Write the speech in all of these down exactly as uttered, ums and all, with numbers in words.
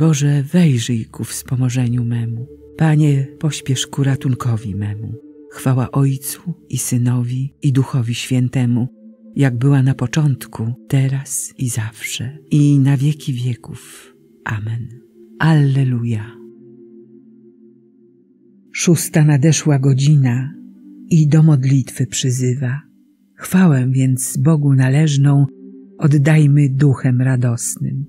Boże, wejrzyj ku wspomożeniu memu. Panie, pośpiesz ku ratunkowi memu. Chwała Ojcu i Synowi i Duchowi Świętemu, jak była na początku, teraz i zawsze, i na wieki wieków. Amen. Alleluja. Szósta nadeszła godzina i do modlitwy przyzywa. Chwałę więc Bogu należną oddajmy duchem radosnym.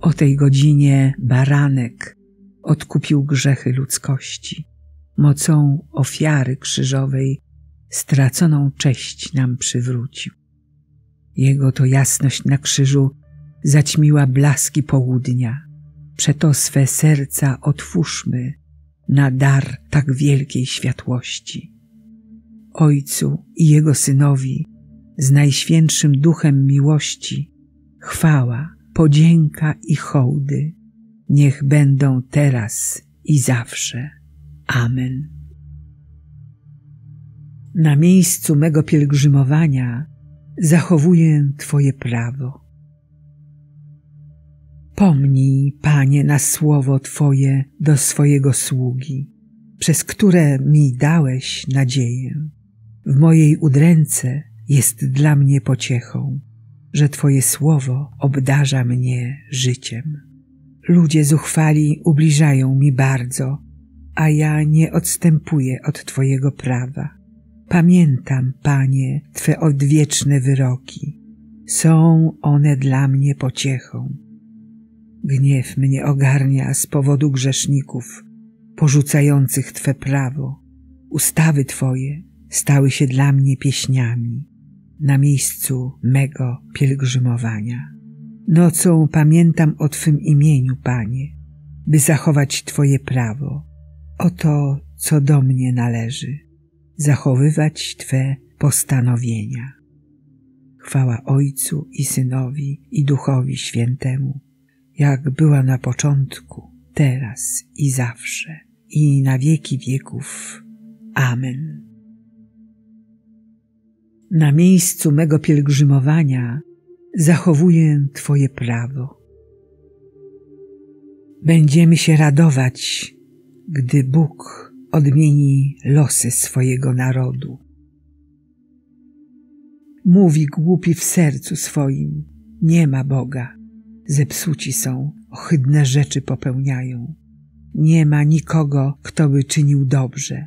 O tej godzinie Baranek odkupił grzechy ludzkości. Mocą ofiary krzyżowej straconą cześć nam przywrócił. Jego to jasność na krzyżu zaćmiła blaski południa. Przeto swe serca otwórzmy na dar tak wielkiej światłości. Ojcu i Jego Synowi z Najświętszym Duchem miłości chwała, podzięka i hołdy niech będą teraz i zawsze. Amen. Na miejscu mego pielgrzymowania zachowuję Twoje prawo. Pomnij, Panie, na słowo Twoje do swojego sługi, przez które mi dałeś nadzieję. W mojej udręce jest dla mnie pociechą, że Twoje słowo obdarza mnie życiem. Ludzie zuchwali ubliżają mi bardzo, a ja nie odstępuję od Twojego prawa. Pamiętam, Panie, Twe odwieczne wyroki. Są one dla mnie pociechą. Gniew mnie ogarnia z powodu grzeszników, porzucających Twe prawo. Ustawy Twoje stały się dla mnie pieśniami na miejscu mego pielgrzymowania. Nocą pamiętam o Twym imieniu, Panie, by zachować Twoje prawo. Oto, co do mnie należy, zachowywać Twe postanowienia. Chwała Ojcu i Synowi i Duchowi Świętemu, jak była na początku, teraz i zawsze, i na wieki wieków. Amen. Na miejscu mego pielgrzymowania zachowuję Twoje prawo. Będziemy się radować, gdy Bóg odmieni losy swojego narodu. Mówi głupi w sercu swoim, nie ma Boga, zepsuci są, ohydne rzeczy popełniają. Nie ma nikogo, kto by czynił dobrze.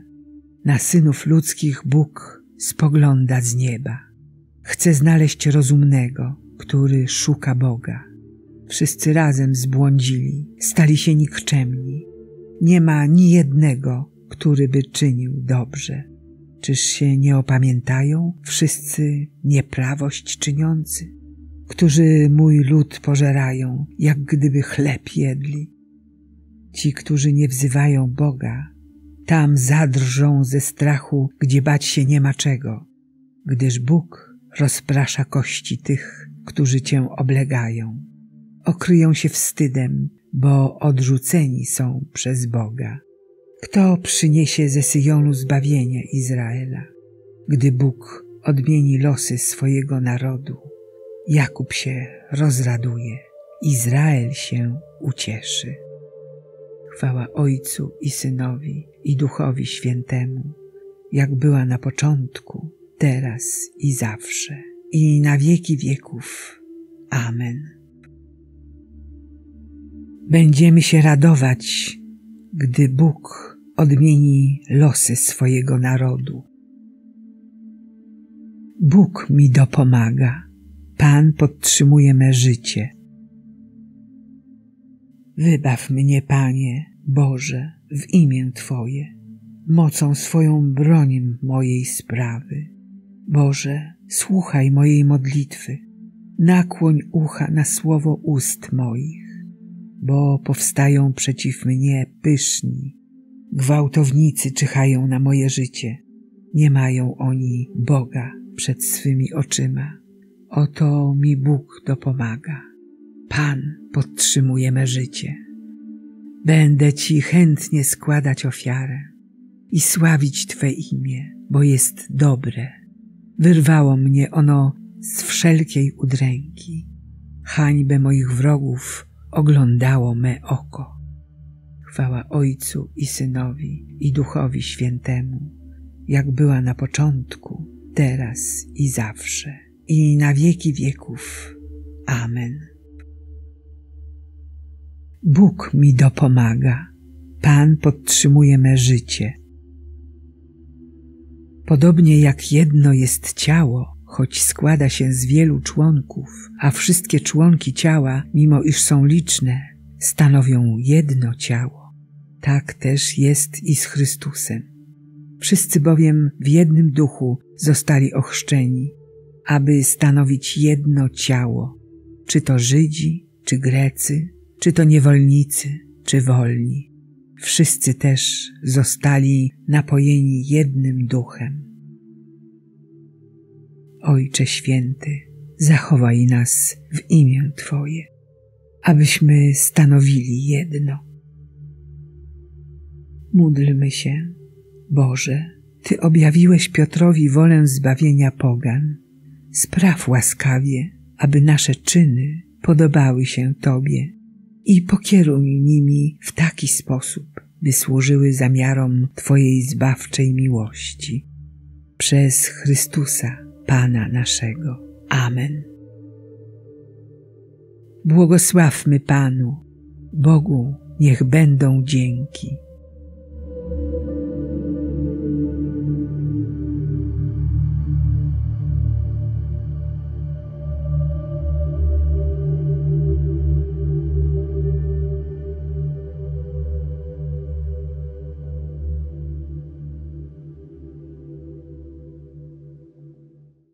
Na synów ludzkich Bóg spogląda z nieba. Chce znaleźć rozumnego, który szuka Boga. Wszyscy razem zbłądzili, stali się nikczemni. Nie ma ni jednego, który by czynił dobrze. Czyż się nie opamiętają wszyscy nieprawość czyniący, którzy mój lud pożerają, jak gdyby chleb jedli? Ci, którzy nie wzywają Boga, tam zadrżą ze strachu, gdzie bać się nie ma czego, gdyż Bóg rozprasza kości tych, którzy Cię oblegają. Okryją się wstydem, bo odrzuceni są przez Boga. Kto przyniesie ze Syjonu zbawienie Izraela, gdy Bóg odmieni losy swojego narodu? Jakub się rozraduje, Izrael się ucieszy. Chwała Ojcu i Synowi i Duchowi Świętemu, jak była na początku, teraz i zawsze, i na wieki wieków. Amen. Będziemy się radować, gdy Bóg odmieni losy swojego narodu. Bóg mi dopomaga, Pan podtrzymuje me życie. Wybaw mnie, Panie Boże, w imię Twoje, mocą swoją broń mojej sprawy. Boże, słuchaj mojej modlitwy, nakłoń ucha na słowo ust moich. Bo powstają przeciw mnie pyszni, gwałtownicy czyhają na moje życie. Nie mają oni Boga przed swymi oczyma. Oto mi Bóg dopomaga, Pan podtrzymuje me życie. Będę Ci chętnie składać ofiarę i sławić Twe imię, bo jest dobre. Wyrwało mnie ono z wszelkiej udręki. Hańbę moich wrogów oglądało me oko. Chwała Ojcu i Synowi, i Duchowi Świętemu, jak była na początku, teraz i zawsze, i na wieki wieków. Amen. Bóg mi dopomaga, Pan podtrzymuje me życie. Podobnie jak jedno jest ciało, choć składa się z wielu członków, a wszystkie członki ciała, mimo iż są liczne, stanowią jedno ciało. Tak też jest i z Chrystusem. Wszyscy bowiem w jednym duchu zostali ochrzczeni, aby stanowić jedno ciało, czy to Żydzi, czy Grecy, czy to niewolnicy, czy wolni. Wszyscy też zostali napojeni jednym duchem. Ojcze Święty, zachowaj nas w imię Twoje, abyśmy stanowili jedno. Módlmy się. Boże, Ty objawiłeś Piotrowi wolę zbawienia pogan. Spraw łaskawie, aby nasze czyny podobały się Tobie i pokieruj nimi w taki sposób, by służyły zamiarom Twojej zbawczej miłości. Przez Chrystusa, Pana naszego. Amen. Błogosławmy Panu, Bogu niech będą dzięki.